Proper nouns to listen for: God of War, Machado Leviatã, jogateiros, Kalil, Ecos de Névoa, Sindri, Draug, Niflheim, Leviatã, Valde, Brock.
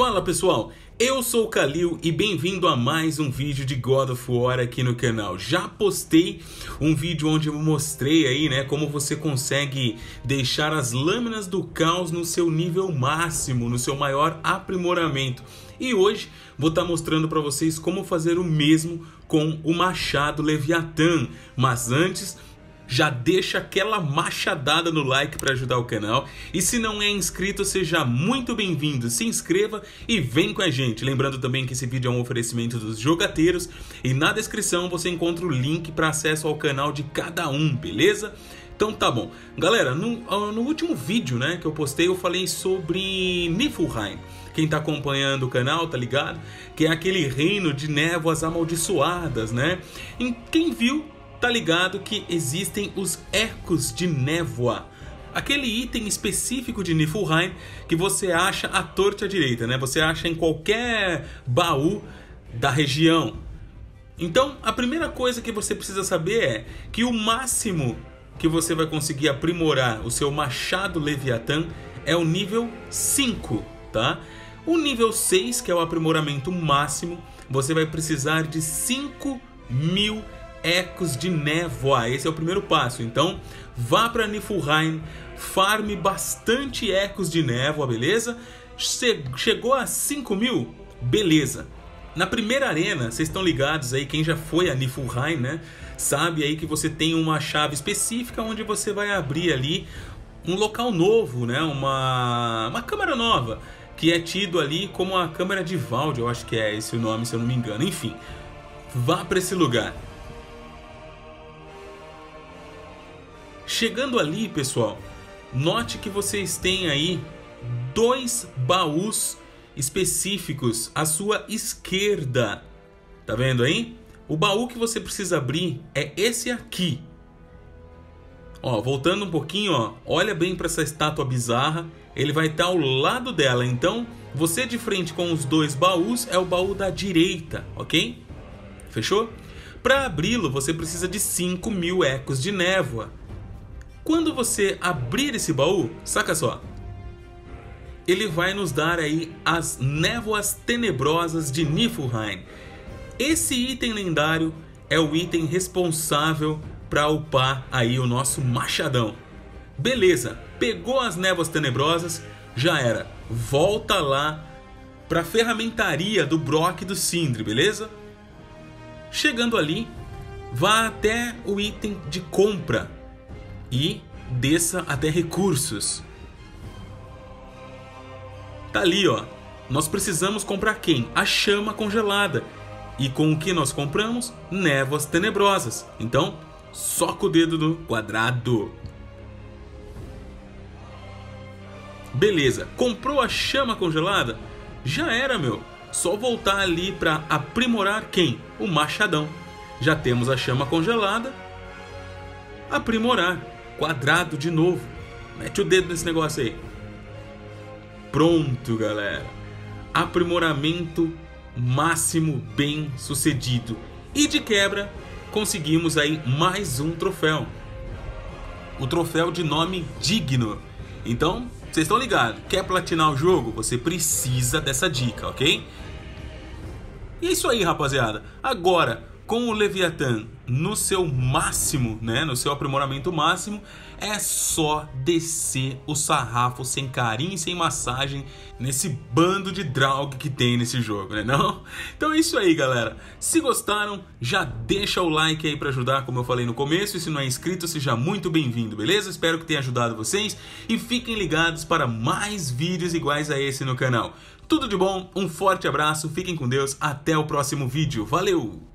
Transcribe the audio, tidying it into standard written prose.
Fala pessoal, eu sou o Kalil e bem-vindo a mais um vídeo de God of War aqui no canal. Já postei um vídeo onde eu mostrei aí, né, como você consegue deixar as lâminas do caos no seu nível máximo, no seu maior aprimoramento. E hoje vou estar mostrando para vocês como fazer o mesmo com o Machado Leviatã. Mas antes, já deixa aquela machadada no like para ajudar o canal. E se não é inscrito, seja muito bem-vindo. Se inscreva e vem com a gente. Lembrando também que esse vídeo é um oferecimento dos jogateiros. E na descrição você encontra o link para acesso ao canal de cada um, beleza? Então tá bom. Galera, no último vídeo, né, que eu postei, eu falei sobre Niflheim. Quem tá acompanhando o canal, tá ligado? Que é aquele reino de névoas amaldiçoadas, né? E quem viu tá ligado que existem os Ecos de Névoa, aquele item específico de Niflheim que você acha à torta à direita, né? Você acha em qualquer baú da região. Então, a primeira coisa que você precisa saber é que o máximo que você vai conseguir aprimorar o seu Machado Leviatã é o nível 5, tá? O nível 6, que é o aprimoramento máximo, você vai precisar de 5.000 Ecos de Névoa. Esse é o primeiro passo. Então vá para Niflheim, farme bastante Ecos de Névoa, beleza? Chegou a 5.000? Beleza. Na primeira arena, vocês estão ligados aí, quem já foi a Niflheim, né, sabe aí que você tem uma chave específica onde você vai abrir ali um local novo, né, uma câmara nova, que é tido ali como a câmara de Valde, eu acho que é esse o nome, se eu não me engano. Enfim, vá para esse lugar. Chegando ali, pessoal, note que vocês têm aí 2 baús específicos à sua esquerda. Tá vendo aí? O baú que você precisa abrir é esse aqui. Ó, voltando um pouquinho, ó, olha bem para essa estátua bizarra. Ele vai estar ao lado dela. Então, você de frente com os 2 baús é o baú da direita, ok? Fechou? Para abri-lo, você precisa de 5.000 Ecos de Névoa. Quando você abrir esse baú, saca só, ele vai nos dar aí as névoas tenebrosas de Niflheim. Esse item lendário é o item responsável para upar aí o nosso machadão. Beleza, pegou as névoas tenebrosas, já era. Volta lá para a ferramentaria do Brock e do Sindri, beleza? Chegando ali, vá até o item de compra e desça até recursos. Tá ali, ó. Nós precisamos comprar quem? A chama congelada. E com o que nós compramos? Névoas tenebrosas. Então, soca o dedo no quadrado. Beleza. Comprou a chama congelada? Já era, meu. Só voltar ali pra aprimorar quem? O machadão. Já temos a chama congelada. Aprimorar. Quadrado de novo. Mete o dedo nesse negócio aí. Pronto, galera. Aprimoramento máximo bem sucedido. E de quebra, conseguimos aí mais um troféu. O troféu de nome digno. Então, vocês estão ligados. Quer platinar o jogo? Você precisa dessa dica, ok? E é isso aí, rapaziada. Agora, com o Leviatã no seu máximo, né, no seu aprimoramento máximo, é só descer o sarrafo sem carinho e sem massagem nesse bando de Draug que tem nesse jogo, né não? Então é isso aí, galera. Se gostaram, já deixa o like aí pra ajudar, como eu falei no começo. E se não é inscrito, seja muito bem-vindo, beleza? Espero que tenha ajudado vocês e fiquem ligados para mais vídeos iguais a esse no canal. Tudo de bom, um forte abraço, fiquem com Deus, até o próximo vídeo. Valeu!